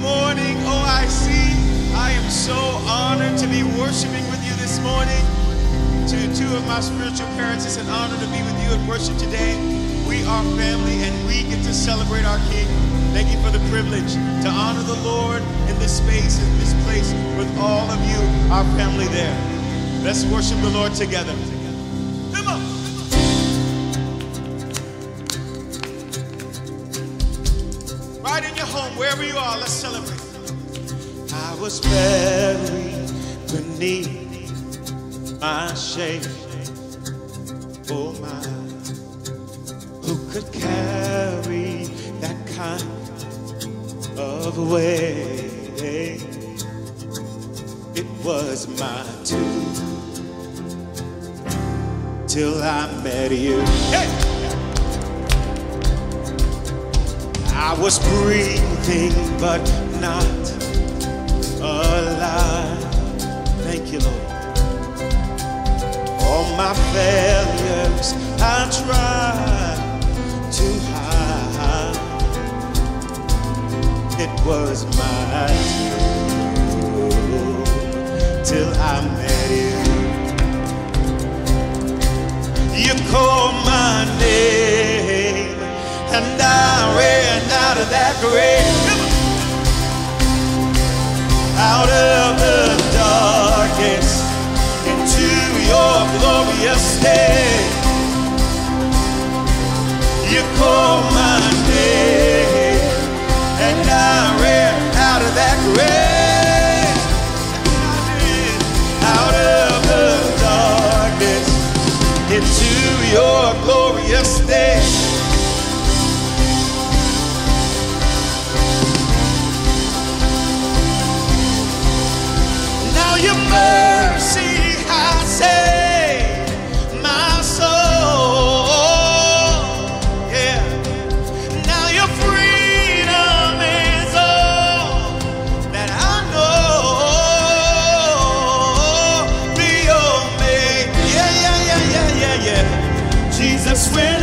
morning, OIC. I am so honored to be worshiping with you this morning. To two of my spiritual parents, it's an honor to be with you and worship today. We are family and we get to celebrate our King. Thank you for the privilege to honor the Lord in this space, in this place, with all of you, our family there. Let's worship the Lord together. Come on. Right in your home, wherever you are, let's celebrate. I was buried beneath my shame. Oh my, who could carry that kind of weight? It was my tomb till I met you. Hey! I was breathing, but not alive. Thank you, Lord. All my failures I tried to hide. It was my tomb till I met you. You called my name, and I ran out of that grave, out of the darkness, into your glorious day. You called my name, and I ran out of that grave, out of the darkness, into your glorious day. Your mercy has saved my soul, yeah. Now your freedom is all that I know. Be your mate, yeah, yeah, yeah, yeah, yeah, yeah. Jesus, when I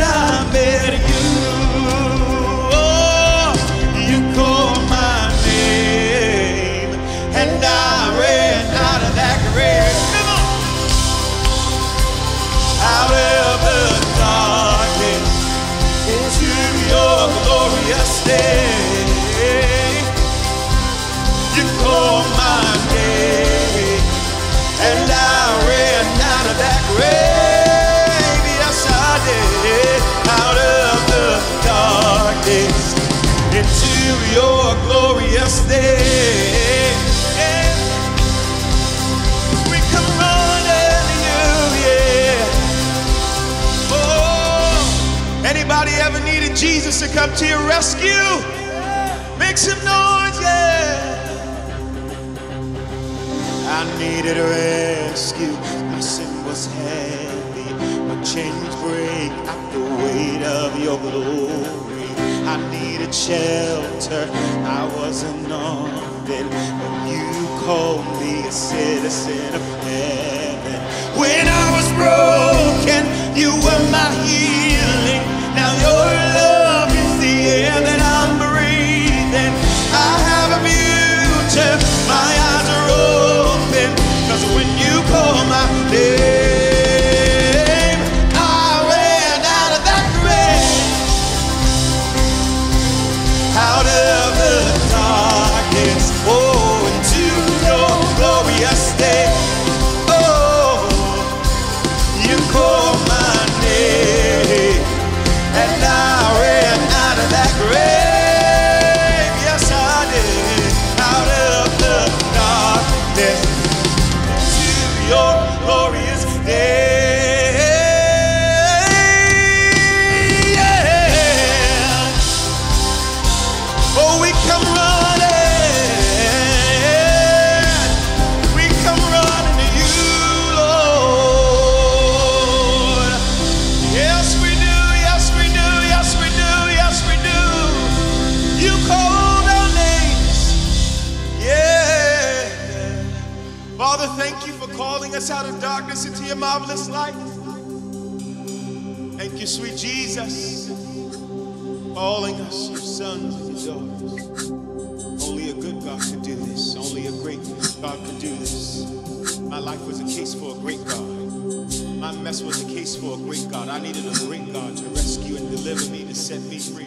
met you, oh, you called my name, and I ran out of the darkness into your glorious day. You called my name, and I ran out of that grave. Yes, I did. Out of the darkness into your glorious day. We come running to you, yeah. Anybody ever needed Jesus to come to your rescue? Yeah. Make some noise, yeah. I needed a rescue. My sin was heavy, but chains break at the weight of your glory. I needed shelter. I wasn't unarmed, but you called me a citizen of heaven. When I was broken, you were my healing. Now your love is the air that I'm breathing. I have a future, my eyes are open, 'cause when you call my name, I ran out of that grave, out of the darkness, oh, into your glorious day. Oh, you called my name, and I ran out of that grave. Yes, I did. Out of the darkness to your glorious day. Yeah. Oh, we come running. We come running to you, Lord. Yes, we do. Yes, we do. Yes, we do. Yes, we do. You called our names. Yeah. Father, thank you for calling us out of darkness into your marvelous light. Thank you, sweet Jesus, calling us your sons and your daughters. Only a good God could do this. Only a great God could do this. My life was a case for a great God. My mess was a case for a great God. I needed a great God to rescue and deliver me, to set me free.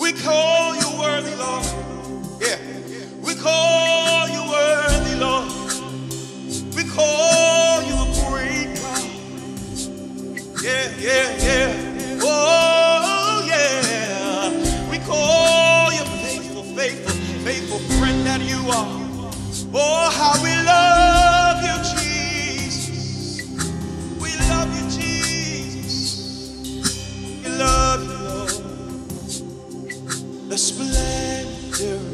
We call you worthy, Lord. Yeah. We call you worthy, Lord. We call you a great God. Yeah, yeah, yeah. Oh, yeah. We call you faithful, faithful, faithful friend that you are. Oh, how we love you, Jesus. We love you, Jesus. We love you, Lord. The splendor of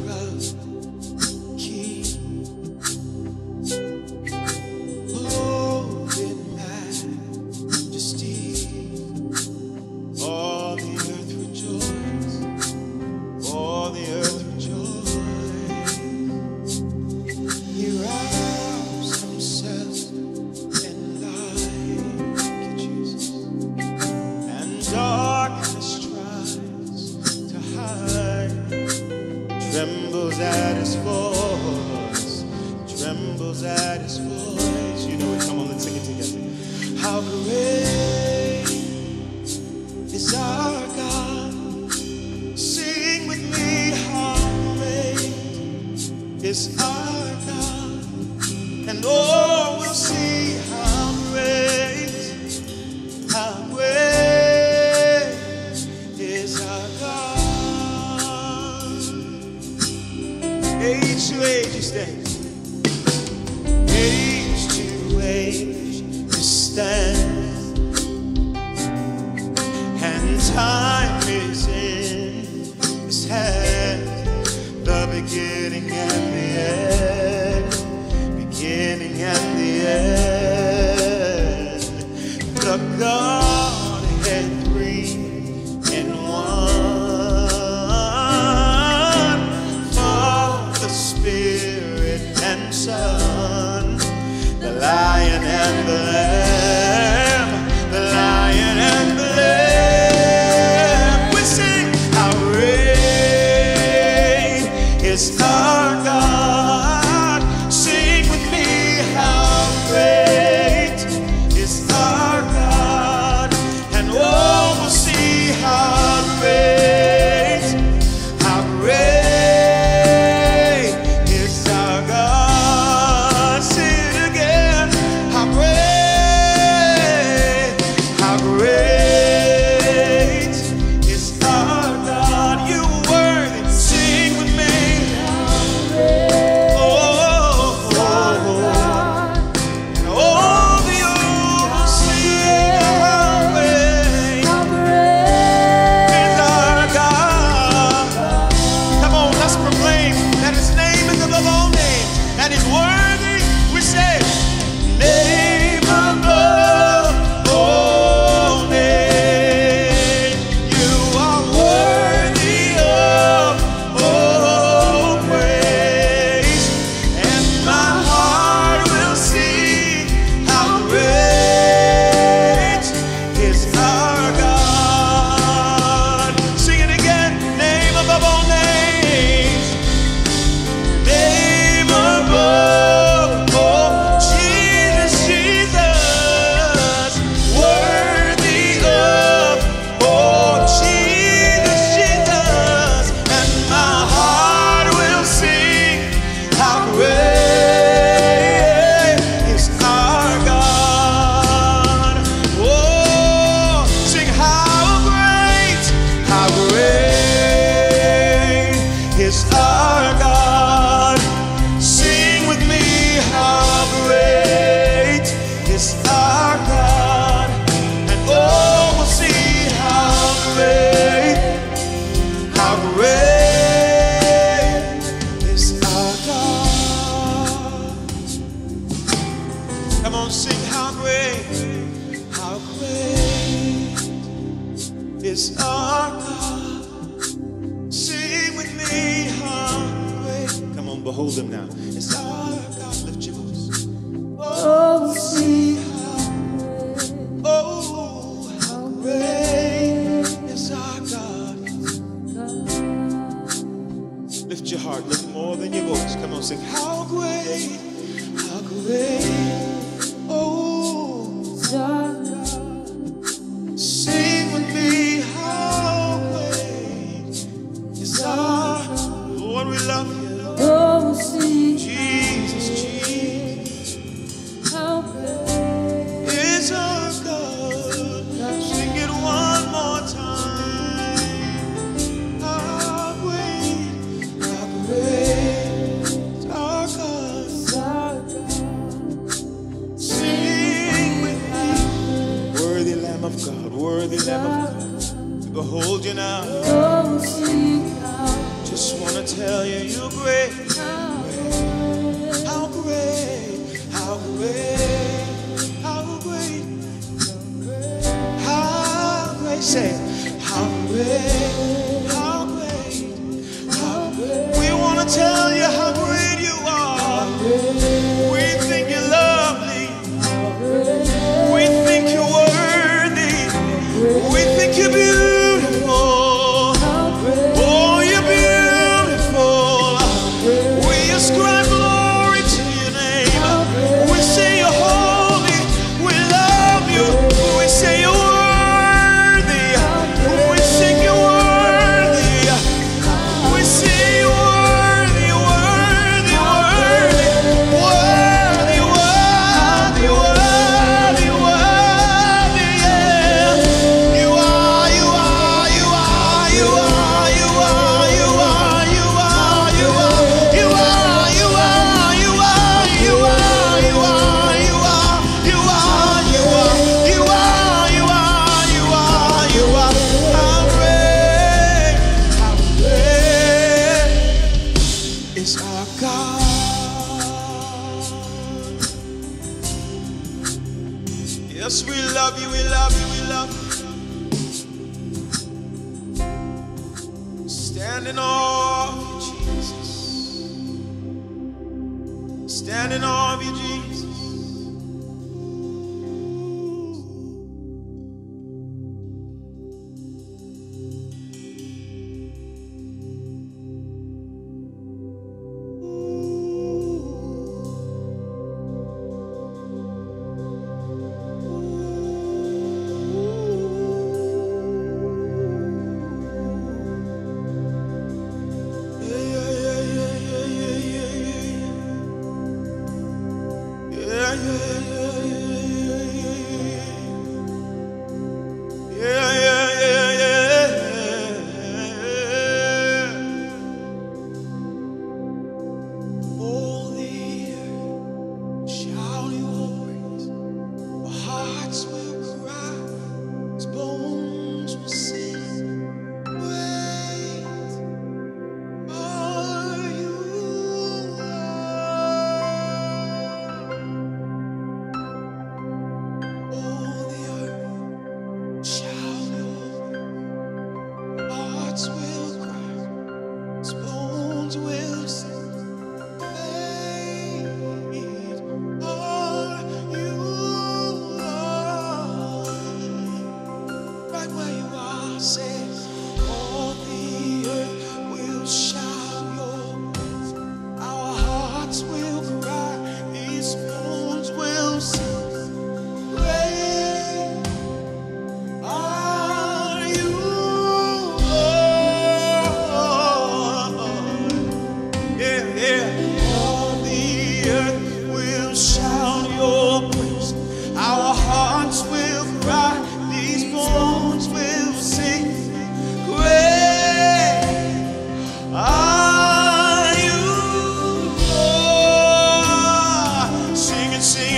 gonna sing, how great, oh, darling, sing with me, how great is our Lord, we love you, oh, sing, Jesus, Jesus, how great is our God, sing it one more time. Worthy Lamb of God, to behold you now. Just wanna tell you, you're great. How great, how great, how great, how great. Say, how great, how great, how great. We wanna tell you how great you are. We think you're lovely. We think you're worthy. We think you're beautiful. Oh, you're beautiful. We ascribe glory to your name. We say you're holy. We love you. We say you're worthy. We sing you're worthy. We say you're worthy, worthy, worthy, worthy, worthy, worthy, worthy. Yes, we love you, we love you, we love you. Stand in awe of you, Jesus. Stand in awe of you, Jesus.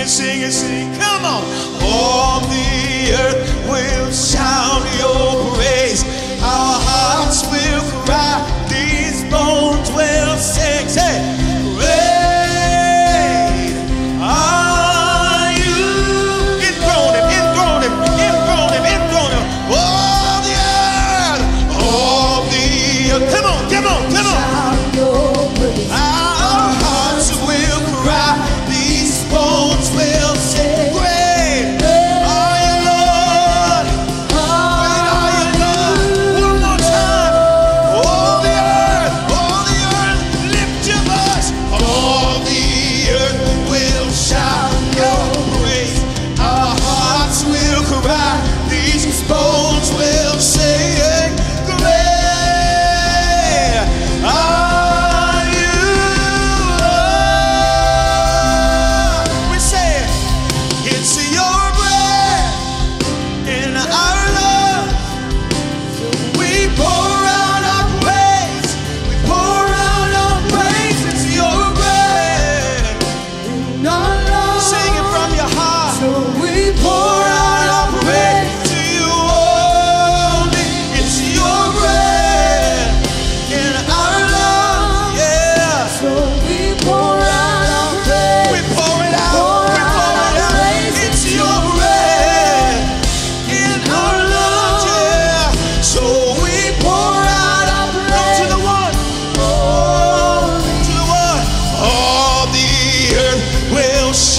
Sing it, sing, come on. All the earth will shout your praise. Our hearts will cry. These bones will sing. Hey, great are you. Enthroned him, enthroned him, enthroned him, enthroned him. All the earth, all the earth. Come on, come on, come on. Our hearts will cry. Bones will sing.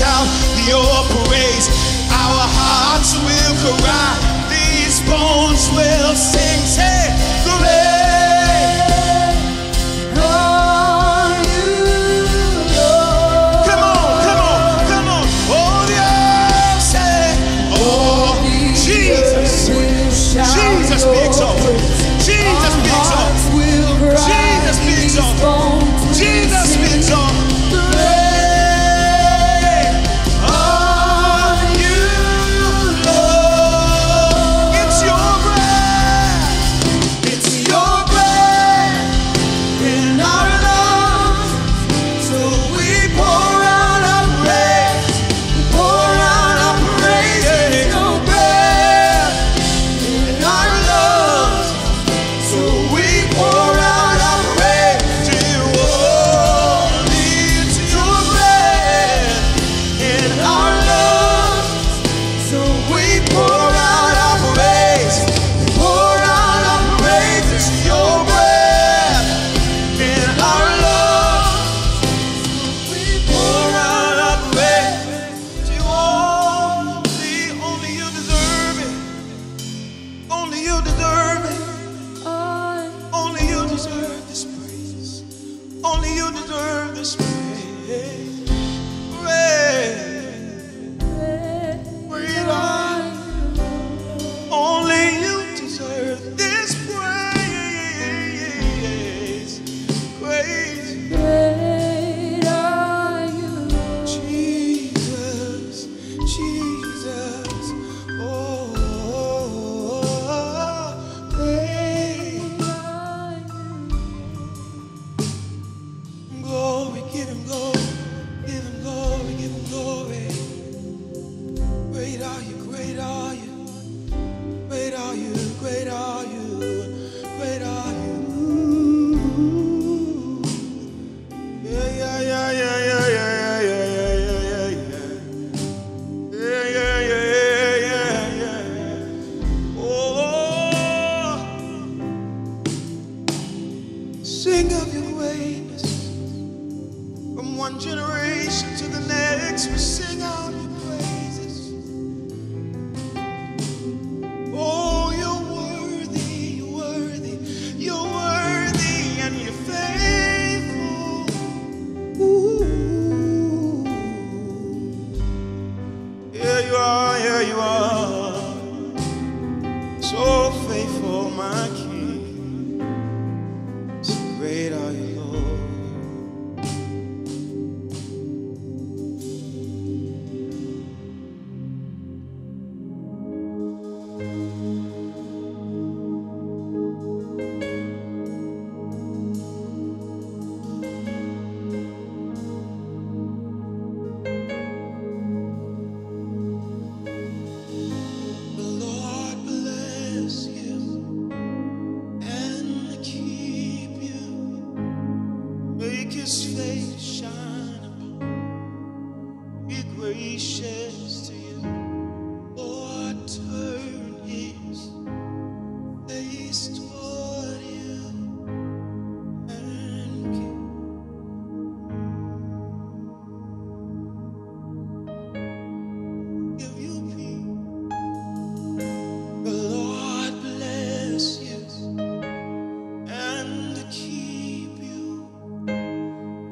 shout your praise. Our hearts will cry, these bones will sing. Say, great are you, Lord. Come on, come on, come on. Oh, the earth, say, oh, Jesus, Jesus be exalted. Jesus be exalted. Jesus be exalted. Jesus be exalted.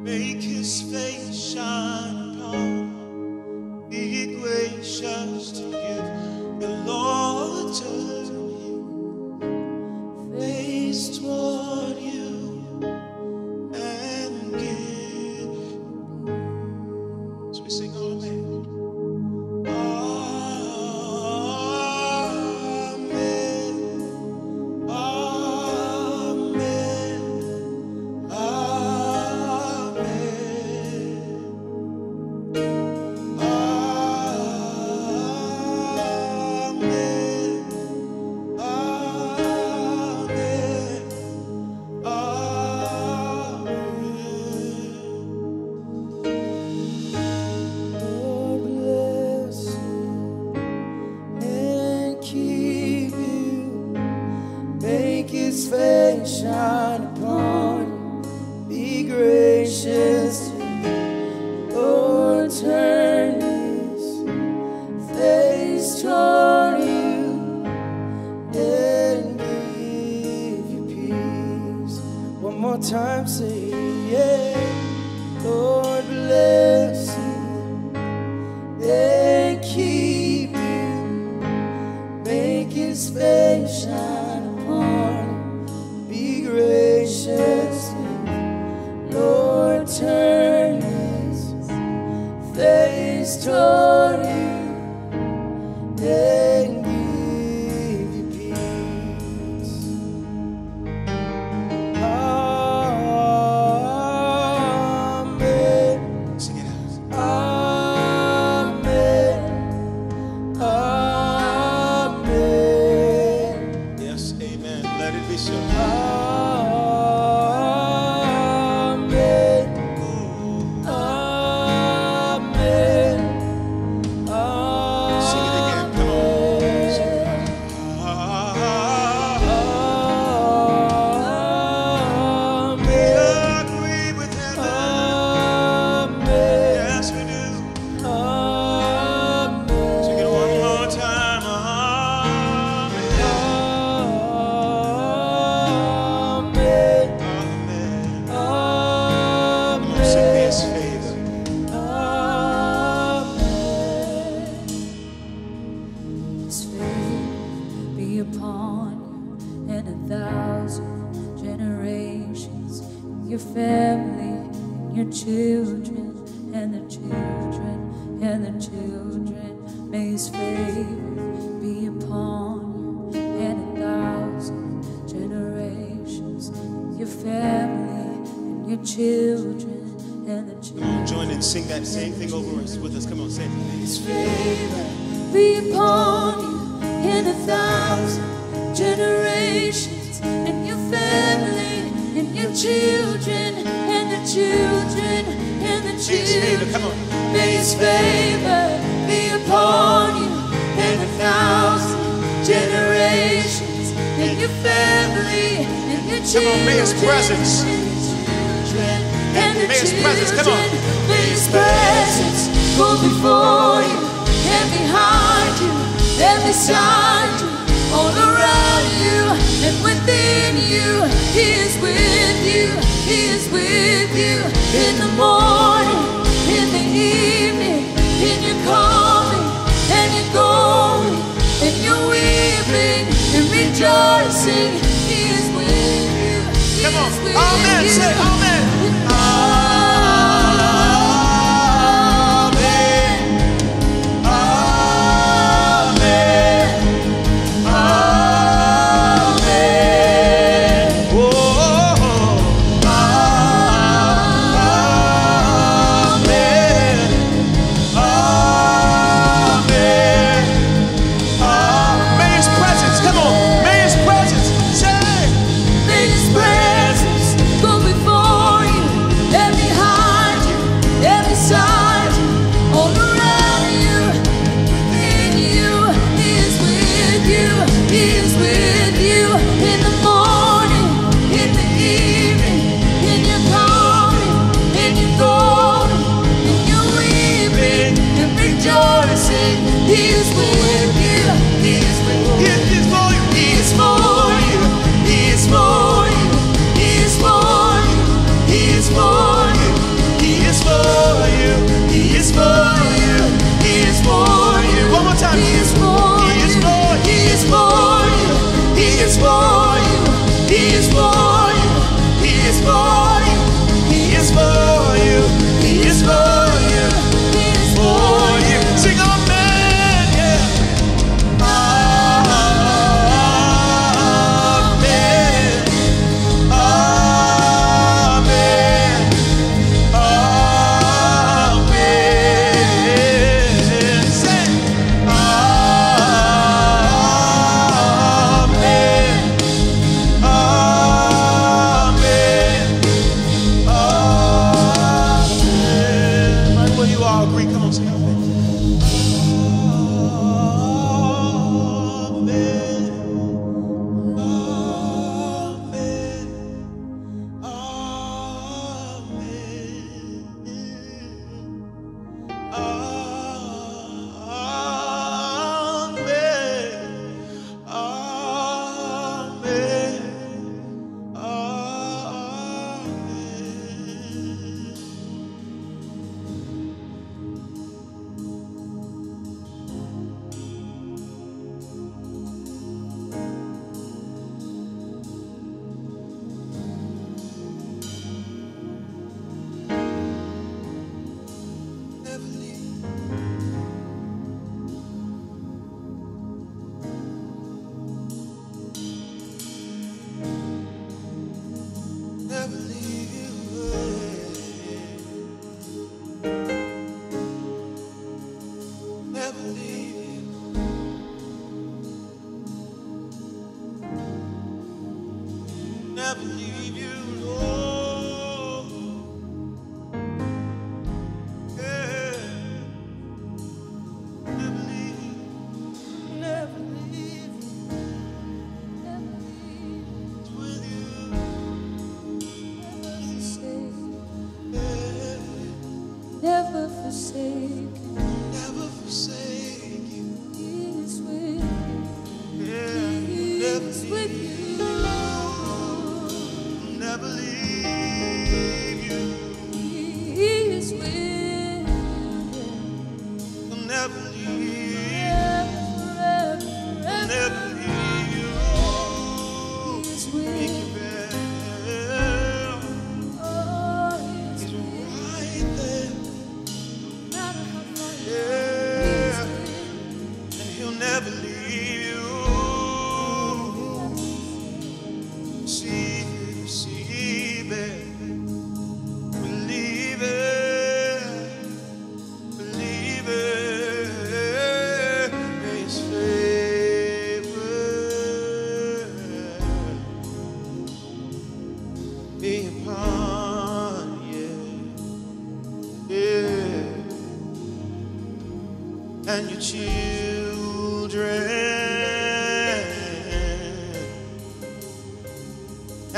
Make his face shine upon the restore you, then give you peace. Amen. Sing it out. Amen. Amen. Yes, amen. Let it be so. Same thing over us, with us. Come on, say it. His favor be upon you in 1,000 generations, and your family, and your children, and the children, and the children. Come on. May His favor be upon you in 1,000 generations, and your family, and your children. Come on, may His presence. May His presence. Come on. May His presence go before you and behind you and beside you, all around you and within you. He is with you. He is with you in the morning, in the evening, in your coming and your going, in your weeping and rejoicing. He is with you. He Come on. Is with Amen. You. Say Amen.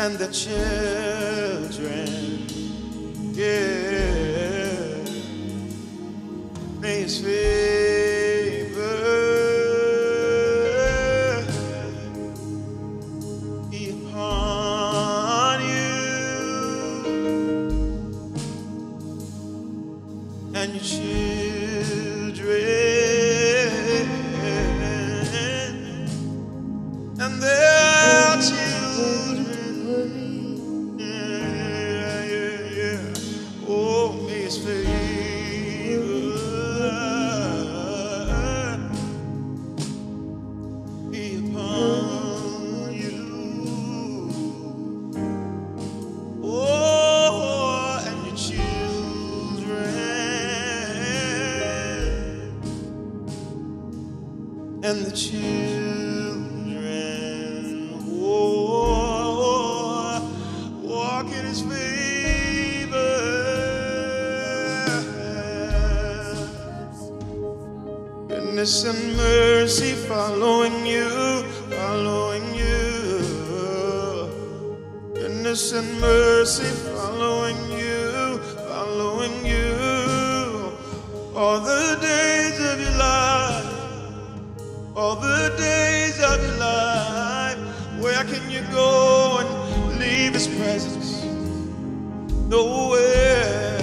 And the children, yeah, may His favor be upon you and your children and their children. And the children, oh, walk in His favor. Goodness and mercy following you, following you. Goodness and mercy following you, following you. All the days of your life, all the days of your life. Where can you go and leave His presence? Nowhere.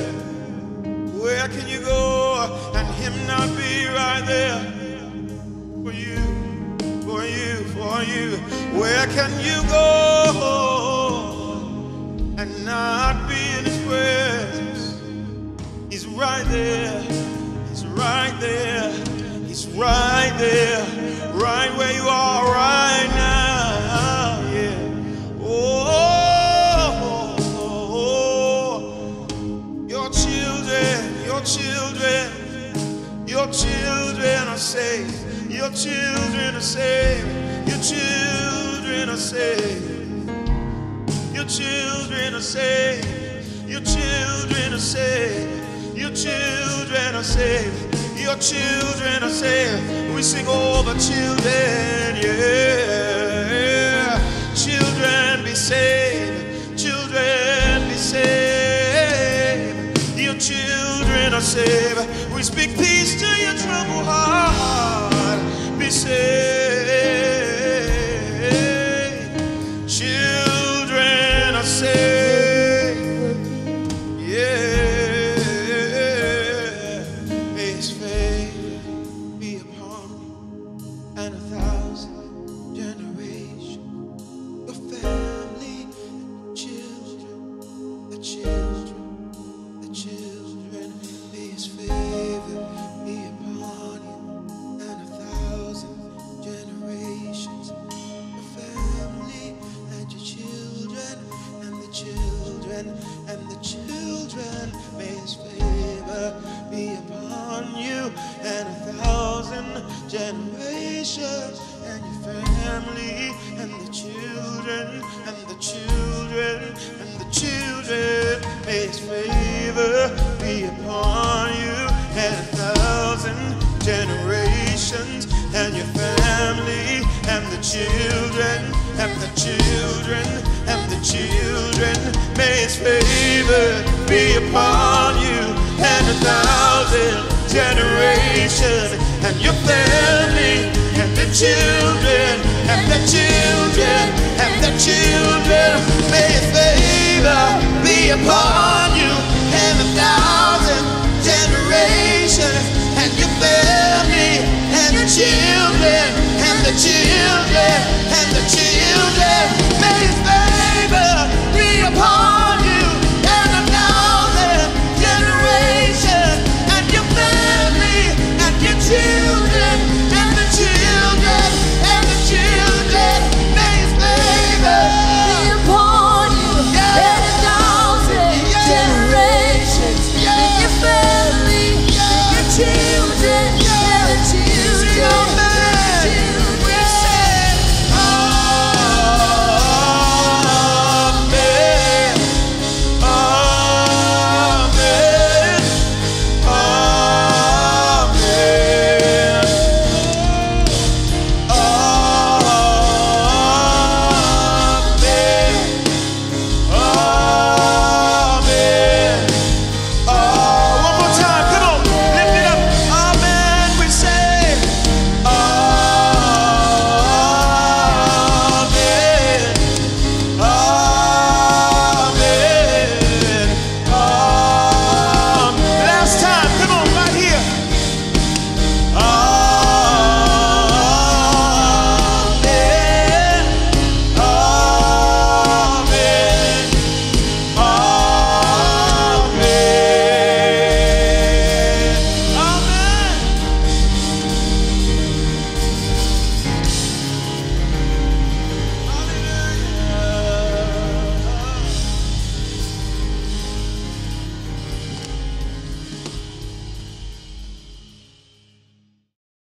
Where can you go and Him not be right there for you, for you, for you? Where can you go and not be in His presence? He's right there. He's right there. Right there, right where you are right now, yeah. Oh, your children, your children, your children are saved. Your children are saved. Your children are saved. Your children are saved. Your children are saved. Your children are saved. Your children are saved. We sing over children, yeah. Children be saved. Children be saved. Your children are saved. We speak peace to your troubled heart. Be saved. Children are saved. And the children, may His favor be upon you and 1,000 generations and your family and the children and the children and the children. May His favor be upon you and 1,000 generations and your family and the children and the children and the children. May His favor be upon you and 1,000 coming generation, and your family, and the children, and the children, and the children. May favor be upon you.